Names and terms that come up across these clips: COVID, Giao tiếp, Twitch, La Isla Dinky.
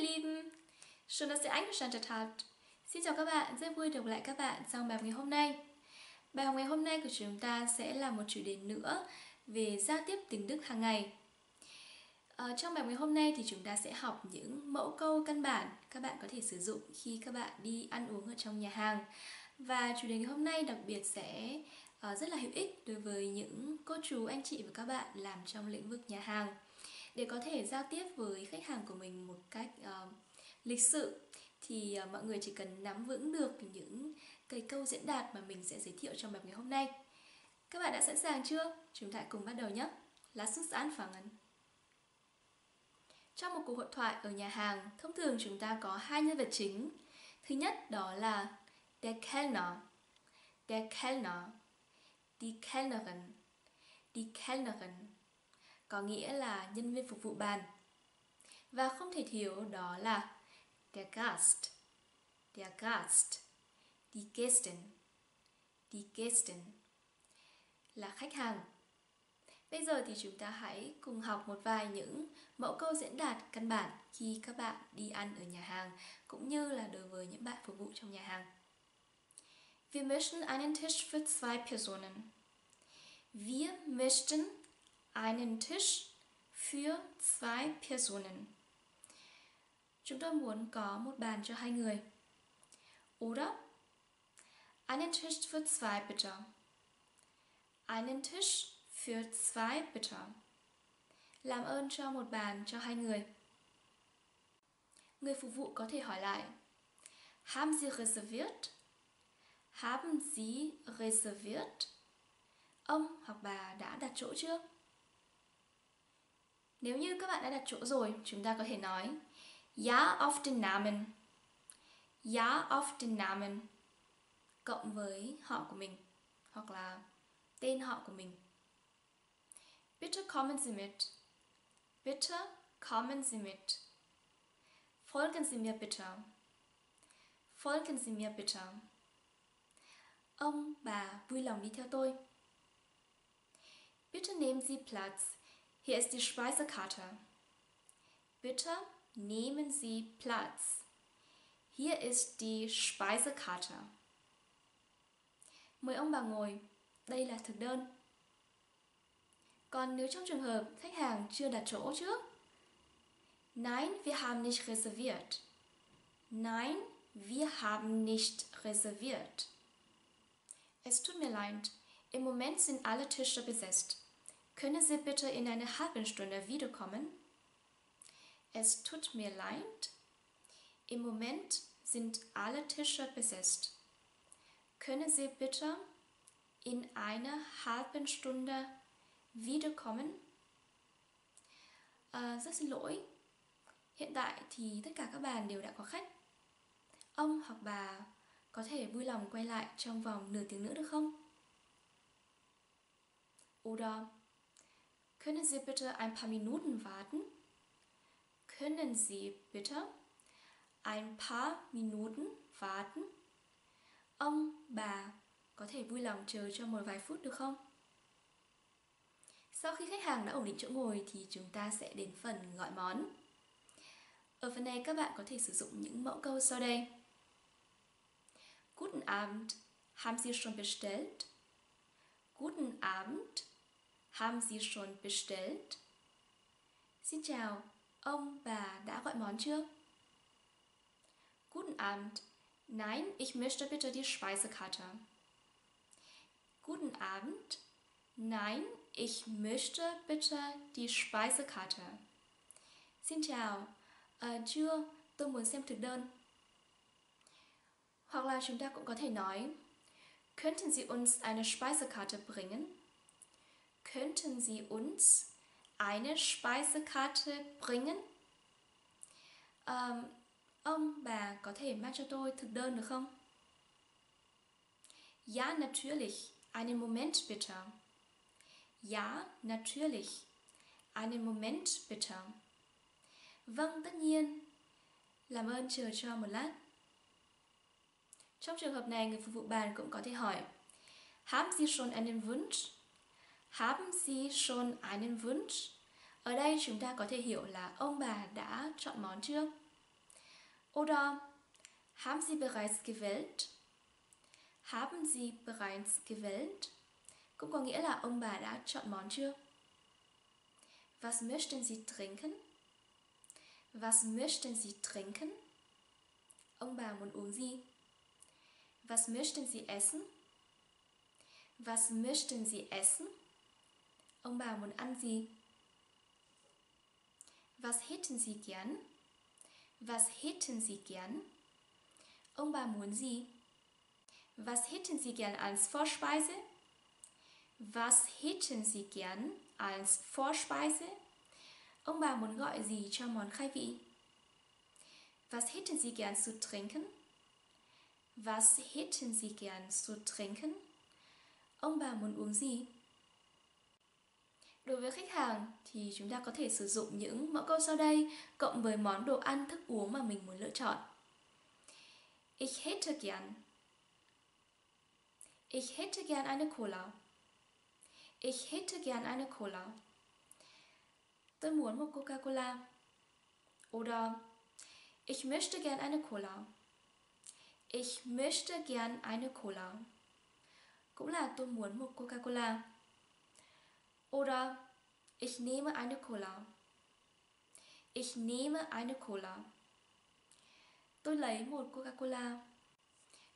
Lieben, schön, dass ihr eingeschaltet habt. Xin chào các bạn, rất vui được gặp lại các bạn trong bài học ngày hôm nay. Bài học ngày hôm nay của chúng ta sẽ là một chủ đề nữa về giao tiếp tiếng Đức hàng ngày. Trong bài học ngày hôm nay thì chúng ta sẽ học những mẫu câu căn bản các bạn có thể sử dụng khi các bạn đi ăn uống ở trong nhà hàng. Và chủ đề ngày hôm nay đặc biệt sẽ rất là hữu ích đối với những cô chú, anh chị và các bạn làm trong lĩnh vực nhà hàng. Để có thể giao tiếp với khách hàng của mình một cách lịch sự thì mọi người chỉ cần nắm vững được những cái câu diễn đạt mà mình sẽ giới thiệu trong bài ngày hôm nay. Các bạn đã sẵn sàng chưa? Chúng ta cùng bắt đầu nhé. Lass uns anfangen. Trong một cuộc hội thoại ở nhà hàng, thông thường chúng ta có hai nhân vật chính. Thứ nhất đó là der Kellner, die Kellnerin, có nghĩa là nhân viên phục vụ bàn. Và không thể thiếu đó là der Gast, die Gästin, là khách hàng. Bây giờ thì chúng ta hãy cùng học một vài những mẫu câu diễn đạt căn bản khi các bạn đi ăn ở nhà hàng, cũng như là đối với những bạn phục vụ trong nhà hàng. Wir möchten einen Tisch für zwei Personen. Wir möchten einen Tisch für zwei Personen. Chúng tôi muốn có một bàn cho hai người. Oder einen Tisch für zwei bitte. Einen Tisch für zwei bitte. Làm ơn cho một bàn cho hai người. Người phục vụ có thể hỏi lại: Haben Sie reserviert? Haben Sie reserviert? Ông hoặc bà đã đặt chỗ chưa? Nếu như các bạn đã đặt chỗ rồi, chúng ta có thể nói Ja auf den Namen. Ja auf den Namen. Cộng với họ của mình, hoặc là tên họ của mình. Bitte kommen Sie mit. Bitte kommen Sie mit. Folgen Sie mir bitte. Folgen Sie mir bitte. Ông, bà vui lòng đi theo tôi. Bitte nehmen Sie Platz. Hier ist die Speisekarte. Bitte nehmen Sie Platz. Hier ist die Speisekarte. Mời ông bà ngồi. Đây là thực đơn. Còn nếu trong trường hợp khách hàng chưa đặt chỗ trước. Nein, wir haben nicht reserviert. Nein, wir haben nicht reserviert. Es tut mir leid. Im Moment sind alle Tische besetzt. Können Sie bitte in einer halben Stunde wiederkommen? Es tut mir leid. Im Moment sind alle Tische besetzt. Können Sie bitte in einer halben Stunde wiederkommen? Rất xin lỗi. Hiện tại thì tất cả các bàn đều đã có khách. Ông hoặc bà có thể vui lòng quay lại trong vòng nửa tiếng nữa được không? Oder können Sie bitte ein paar Minuten warten? Können Sie bitte ein paar Minuten warten? Ông, bà có thể vui lòng chờ cho một vài phút được không? Sau khi khách hàng đã ổn định chỗ ngồi thì chúng ta sẽ đến phần gọi món. Ở phần này các bạn có thể sử dụng những mẫu câu sau đây. Guten Abend, haben Sie schon bestellt? Guten Abend, haben Sie schon bestellt? Xin chào, ông, bà đã gọi món chưa? Guten Abend, nein, ich möchte bitte die Speisekarte. Guten Abend, nein, ich möchte bitte die Speisekarte. Xin chào, chưa, tôi muốn xem thực đơn. Hoặc là chúng ta cũng có thể nói Könnten Sie uns eine Speisekarte bringen? Könnten Sie uns eine Speisekarte bringen? Ông, bà có thể mang cho tôi thực đơn được không? Ja, natürlich. Einen Moment bitte. Ja, natürlich. Einen Moment bitte. Vâng, tất nhiên. Làm ơn chờ cho một lát. Trong trường hợp này, người phục vụ bàn cũng có thể hỏi Haben Sie schon einen Wunsch? Haben Sie schon einen Wunsch? Ở đây chúng ta có thể hiểu là ông bà đã chọn món chưa? Oder haben Sie bereits gewählt? Haben Sie bereits gewählt? Cũng có nghĩa là ông bà đã chọn món chưa? Was möchten Sie trinken? Was möchten Sie trinken? Ông bà muốn uống gì? Was möchten Sie essen? Was möchten Sie essen? Ông bà muốn ăn gì? Was hätten Sie gern? Was hätten Sie gern? Ông bà muốn gì? Was hätten Sie gern als Vorspeise? Was hätten Sie gern als Vorspeise? Ông bà muốn gọi gì cho món khai vị? Was hätten Sie gern zu trinken? Was hätten Sie gern zu trinken? Ông bà muốn uống gì? Đối với khách hàng thì chúng ta có thể sử dụng những mẫu câu sau đây cộng với món đồ ăn thức uống mà mình muốn lựa chọn. Ich hätte gern. Ich hätte gern eine Cola. Ich hätte gern eine Cola. Tôi muốn một Coca-Cola. Oder ich möchte gern eine Cola. Ich möchte gern eine Cola. Cũng là tôi muốn một Coca-Cola. Oder ich nehme eine Cola. Ich nehme eine Cola. Tôi lấy một Coca-Cola.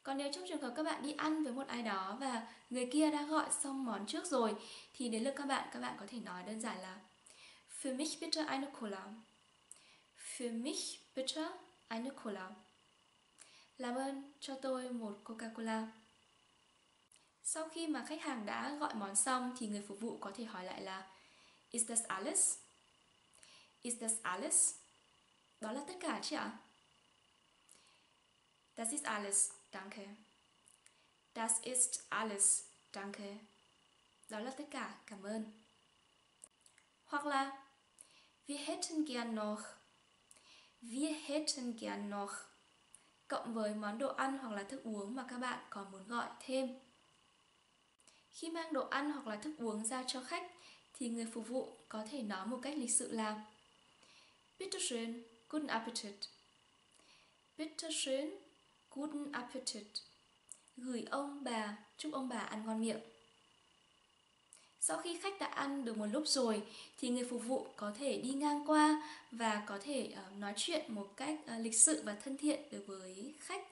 Còn nếu trong trường hợp các bạn đi ăn với một ai đó và người kia đã gọi xong món trước rồi thì đến lượt các bạn có thể nói đơn giản là Für mich bitte eine Cola. Für mich bitte eine Cola. Làm ơn cho tôi một Coca-Cola. Sau khi mà khách hàng đã gọi món xong thì người phục vụ có thể hỏi lại là Ist das alles? Ist das alles? Đó là tất cả chứ ạ? Das ist alles, danke. Das ist alles, danke. Đó là tất cả, cảm ơn. Hoặc là Wir hätten gern noch. Wir hätten gern noch. Cộng với món đồ ăn hoặc là thức uống mà các bạn còn muốn gọi thêm. Khi mang đồ ăn hoặc là thức uống ra cho khách thì người phục vụ có thể nói một cách lịch sự là Bitte schön, guten Appetit. Bitte schön, guten Appetit. Gửi ông bà, chúc ông bà ăn ngon miệng. Sau khi khách đã ăn được một lúc rồi thì người phục vụ có thể đi ngang qua và có thể nói chuyện một cách lịch sự và thân thiện đối với khách.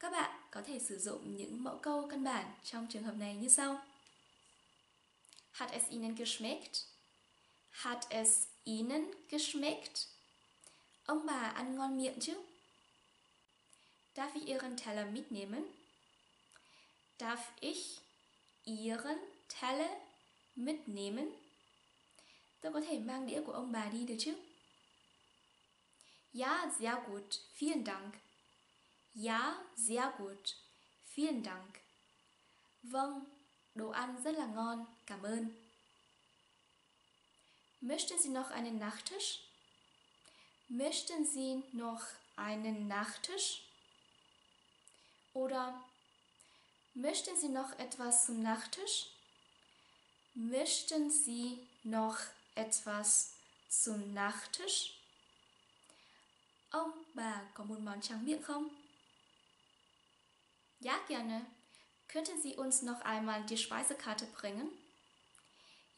Các bạn có thể sử dụng những mẫu câu căn bản trong trường hợp này như sau. Hat es Ihnen geschmeckt? Hat es Ihnen geschmeckt? Ông bà ăn ngon miệng chứ? Darf ich Ihren Teller mitnehmen? Darf ich Ihren Teller mitnehmen? Tôi có thể mang đĩa của ông bà đi được chứ? Ja, sehr gut. Vielen Dank. Ja, sehr gut. Vielen Dank. Vâng, đồ ăn rất là ngon, cảm ơn. Möchten Sie noch einen Nachtisch? Möchten Sie noch einen Nachtisch? Oder möchten Sie noch etwas zum Nachtisch? Möchten Sie noch etwas zum Nachtisch? Ông bà có muốn món tráng miệng không? Ja, gerne. Könnten Sie uns noch einmal die Speisekarte bringen?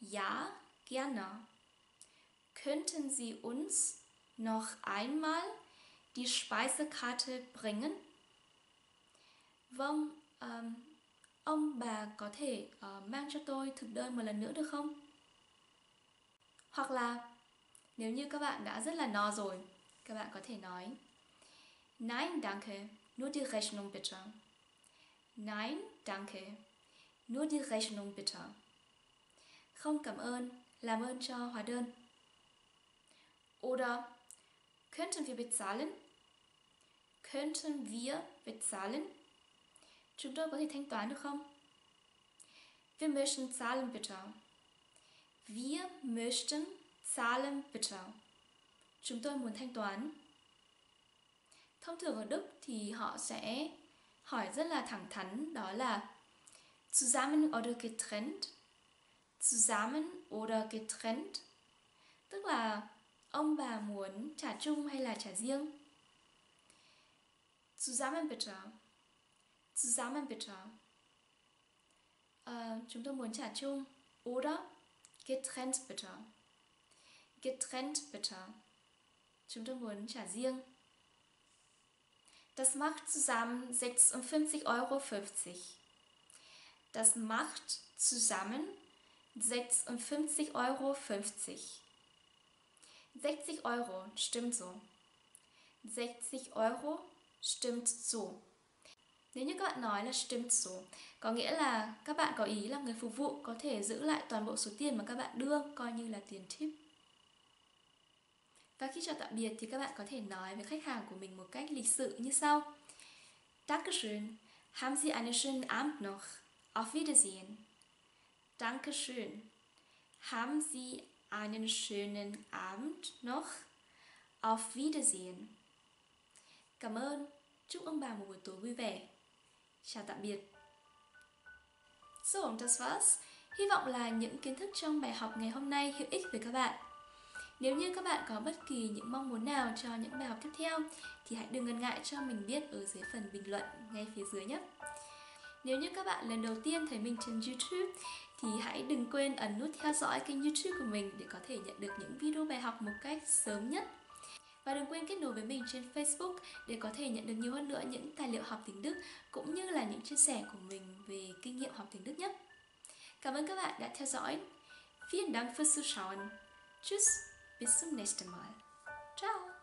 Ja, gerne. Könnten Sie uns noch einmal die Speisekarte bringen? Vâng, ông bà có thể mang cho tôi thực đơn một lần nữa được không? Hoặc là nếu như các bạn đã rất là no rồi, các bạn có thể nói Nein, danke. Nur die Rechnung bitte. Nein, danke. Nur die Rechnung bitte. Không cảm ơn, làm ơn cho hóa đơn. Oder könnten wir bezahlen? Könnten wir bezahlen? Chúng tôi có thể thanh toán được không? Wir möchten zahlen bitte. Wir möchten zahlen bitte. Chúng tôi muốn thanh toán. Thông thường ở Đức thì họ sẽ hỏi rất là thẳng thắn, đó là zusammen oder getrennt. Zusammen oder getrennt. Tức là ông bà muốn trả chung hay là trả riêng. Zusammen bitte. Zusammen bitte. Chúng tôi muốn trả chung. Oder getrennt bitte. Getrennt bitte. Chúng tôi muốn trả riêng. Das macht zusammen 56,50 €. Das macht zusammen 56,50 €. 60 € stimmt so. 60 € stimmt so. Nếu như các bạn nói là stimmt so, có nghĩa là các bạn có ý là người phục vụ có thể giữ lại toàn bộ số tiền mà các bạn đưa coi như là tiền tip. Và khi chào tạm biệt thì các bạn có thể nói với khách hàng của mình một cách lịch sự như sau. Dankeschön, haben Sie einen schönen Abend noch. Auf Wiedersehen. Dankeschön, haben Sie einen schönen Abend noch. Auf Wiedersehen. Cảm ơn. Chúc ông bà một buổi tối vui vẻ. Chào tạm biệt. So, und das war's. Hy vọng là những kiến thức trong bài học ngày hôm nay hữu ích với các bạn. Nếu như các bạn có bất kỳ những mong muốn nào cho những bài học tiếp theo thì hãy đừng ngần ngại cho mình biết ở dưới phần bình luận ngay phía dưới nhé. Nếu như các bạn lần đầu tiên thấy mình trên YouTube thì hãy đừng quên ấn nút theo dõi kênh YouTube của mình để có thể nhận được những video bài học một cách sớm nhất. Và đừng quên kết nối với mình trên Facebook để có thể nhận được nhiều hơn nữa những tài liệu học tiếng Đức cũng như là những chia sẻ của mình về kinh nghiệm học tiếng Đức nhé. Cảm ơn các bạn đã theo dõi. Vielen Dank fürs Zuschauen. Tschüss, bis zum nächsten Mal. Ciao!